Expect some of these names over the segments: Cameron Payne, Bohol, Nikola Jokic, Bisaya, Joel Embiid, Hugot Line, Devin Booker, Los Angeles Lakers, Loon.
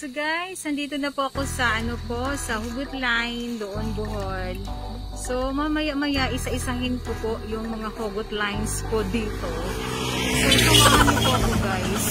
So guys, nandito na po ako sa sa Hugot Line doon Bohol. So mamaya-maya isa-isahin ko po yung mga Hugot Lines ko dito. So samahan niyo po ako guys.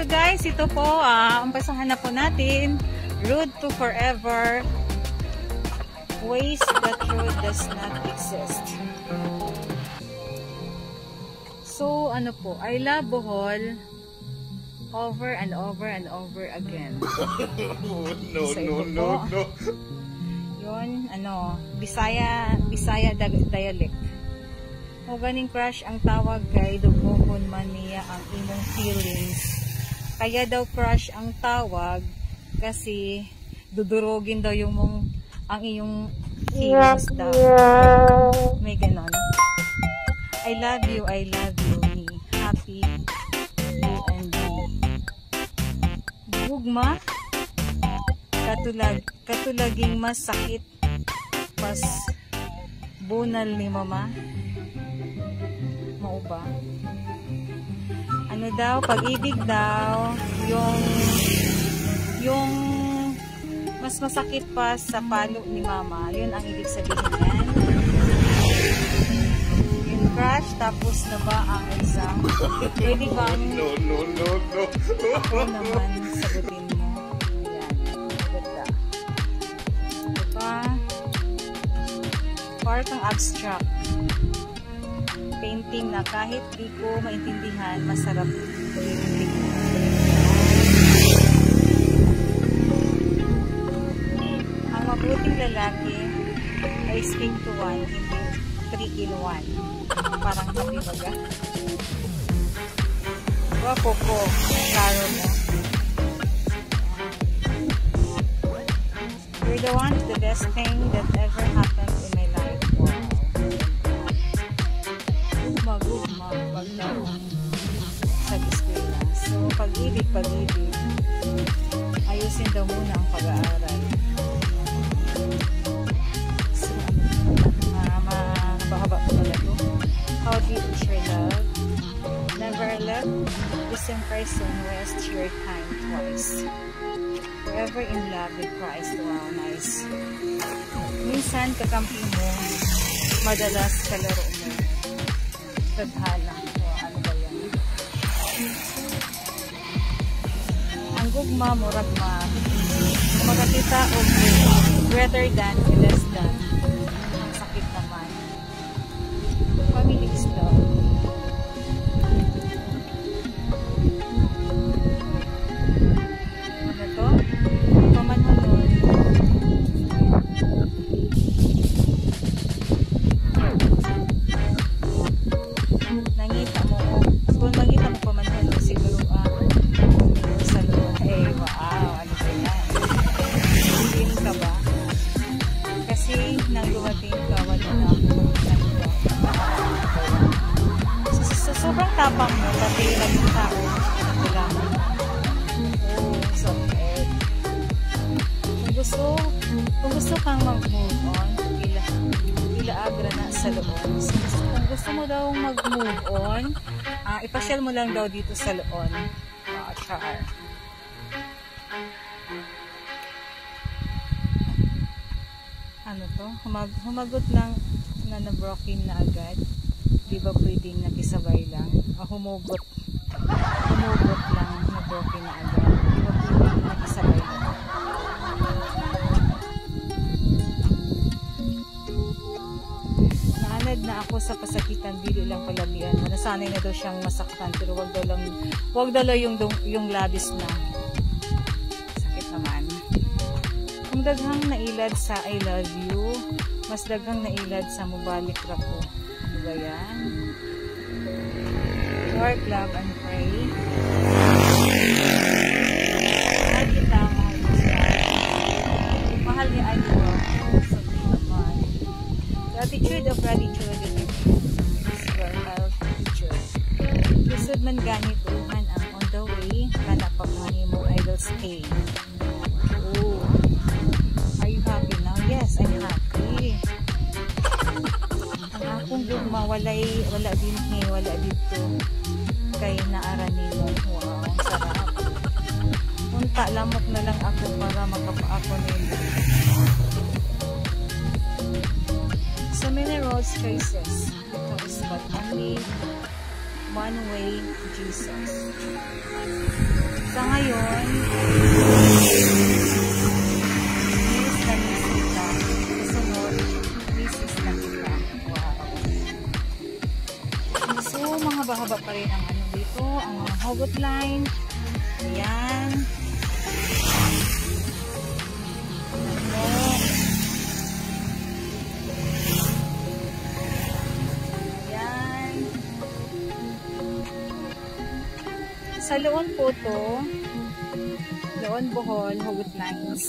So guys, ito po, umpasahan na po natin. Road to forever. Ways that road does not exist. So ano po, I love Bohol over and over and over again. No, so, no. Yun, Bisaya dialect. O ganing crush ang tawag kay Dugohon man niya ang imong feelings. Kaya daw crush ang tawag kasi dudurogin daw yung ang iyong feelings daw. May ganon. I love you, me. Happy, me and you. Bugma, katulaging masakit, mas bunal ni mama. Mao ba? Ano daw, pag-ibig daw, yung mas masakit pa sa palo ni mama, yun ang ibig sabihin yan. Yung crush, tapos na ba ang exam? Pwede bang? No. Ako naman, sagutin mo. Yan, ganda. Diba? Parang abstract. Painting na kahit di ko maintindihan, masarap painting. Ang mabuting lalaki ay swing to one, hindi 3 in 1. Parang happy baga. Wapo ko, klaro mo. You're the one, the best thing that ever happened in my life. So, pag-ibig. Ayusin daw muna ang pag-aaral. So, mabahaba ko pala ito. How deep is your love? Never let the same person waste your time twice. Forever in love with Christ. Wow, nice. Minsan, kakampi mo. Madalas, kalaro mo. Tadhana. Ano ba yan? Ang gugma, muragma. Magkakita o greater than, less than. Ang sakit naman. Family is love. Ano to? Pamanunod. nang dumating ka, wala na ako. So, sobrang tapang mo, pati lang yung tao. Wala mo. Oh, so, kung gusto kang mag-move on, pila-agra na sa loob. So, kung gusto mo daw mag-move on, ipasyal mo lang daw dito sa loob. Char. Ano to? Humagot lang na nabrokin na agad. Di ba pwedeng nakisabay lang? Humugot. Humugot lang nabrokin na agad. Di ba pwedeng nakisabay lang? Naanad na ako sa pasakitan, dili lang palabihan. Nasanay na daw siyang masaktan, pero wag daw yung labis na. Sakit naman. Kung daghang nailad sa I love you, mas daghang nailad sa mubalik ra ko. Ano ba yan? Work, love, and pray. Mahal kita, mahal kita. Mahal niya ay ko. Gratitude of gratitude is your health teacher. Lisod man ganit uhan ang on the way, kanapapangin mo, I will stay. Yes, I'm happy. Ang akong lugma, wala din he, wala dito. Kay naarani mo. Wow, sarap. Punta, lamok na lang ako para makapaako nila. So many roads choices. Ito is but only one way to Jesus. Sa ngayon, haba-haba pa rin ang ano dito, ang mga Hugot Line. Ayan. Ayan. Sa Loon po to, Loon, Bohol, Hugot Lines.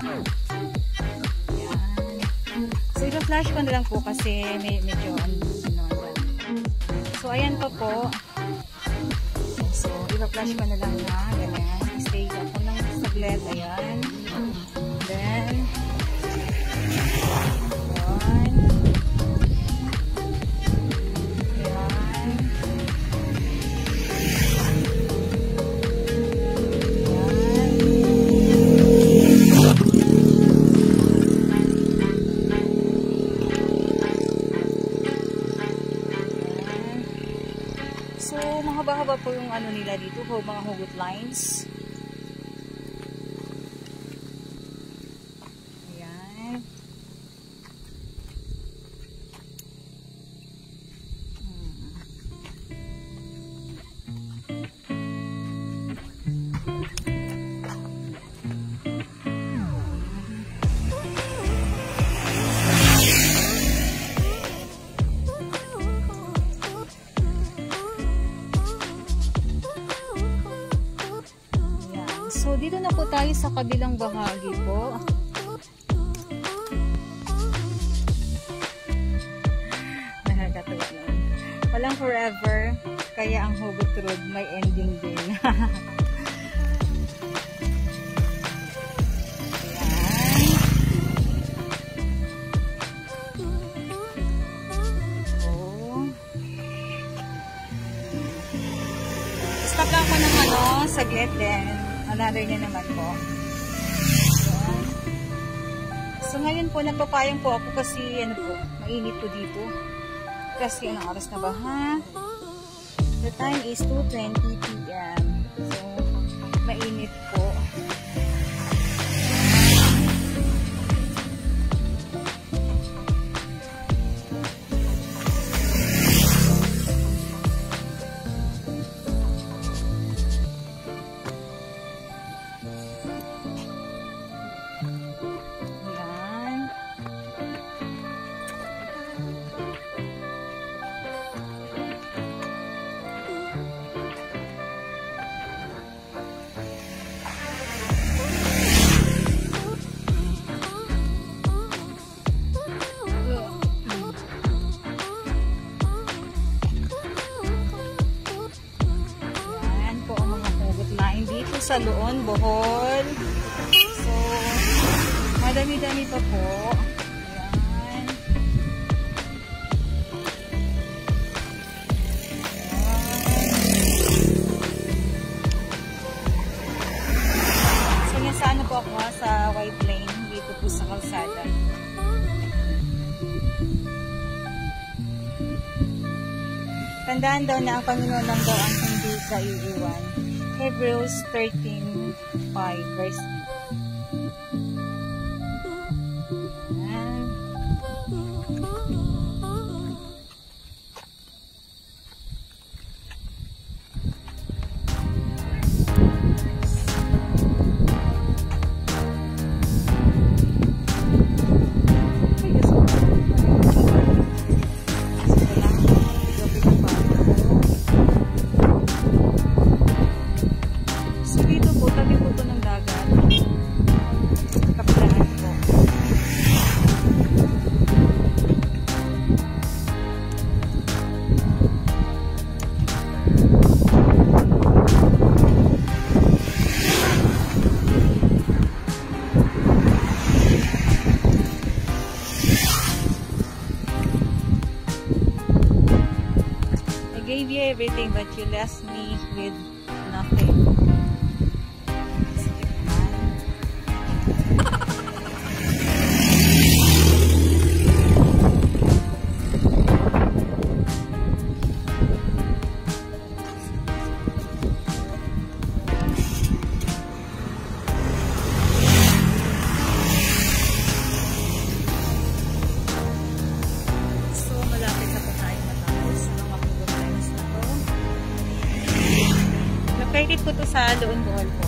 Ayan. So, i-flash ko na lang po kasi medyo So, ayan pa po. So, iba-flash pa na lang na. Ganyan. Stay up po ng saglit. Ayan. Then, ayan. Ayan. Mahaba-haba po yung ano nila dito, mga Hugot Lines. Ayan. Dito na po tayo sa kabilang bahagi po. Nakakatawa naman. Walang forever, kaya ang Hugot Road may ending din. Stop lang po ng saglit din. Another na naman po. Ayan. So ngayon po, nagpapayang po ako kasi ano po, mainit po dito. Kasi anong oras na ba ha? The time is 2:20 PM. So, mainit po. sa Loon, Bohol. So, madami-dami pa po. Ayan. Ayan. So, nasa ano po ako sa white lane dito po sa kalsada. Tandaan daw na ang Panginoon lang daw ang hindi ka iiwan. Hebrews 13:5 verse 8. Ayan. Gave you everything, but you left me with nothing. So, malapit na po tayo matapos ng mga located po ito sa Loon, Bohol po.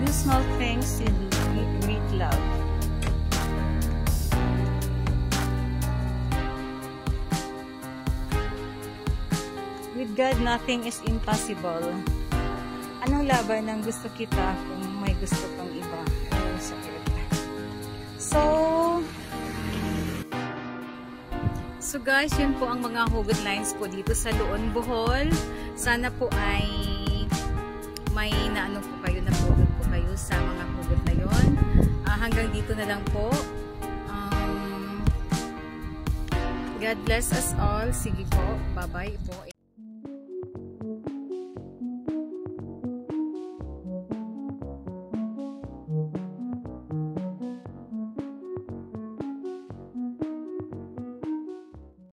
Do small things to do great love. With God, nothing is impossible. Anong laban ang gusto kita kung may gusto kang iba? So guys, yun po ang mga hugot lines po dito sa Loon, Bohol. Sana po ay may naano po kayo, napudod po kayo sa mga hugot na yun. Hanggang dito na lang po. God bless us all. Sige po, bye-bye po.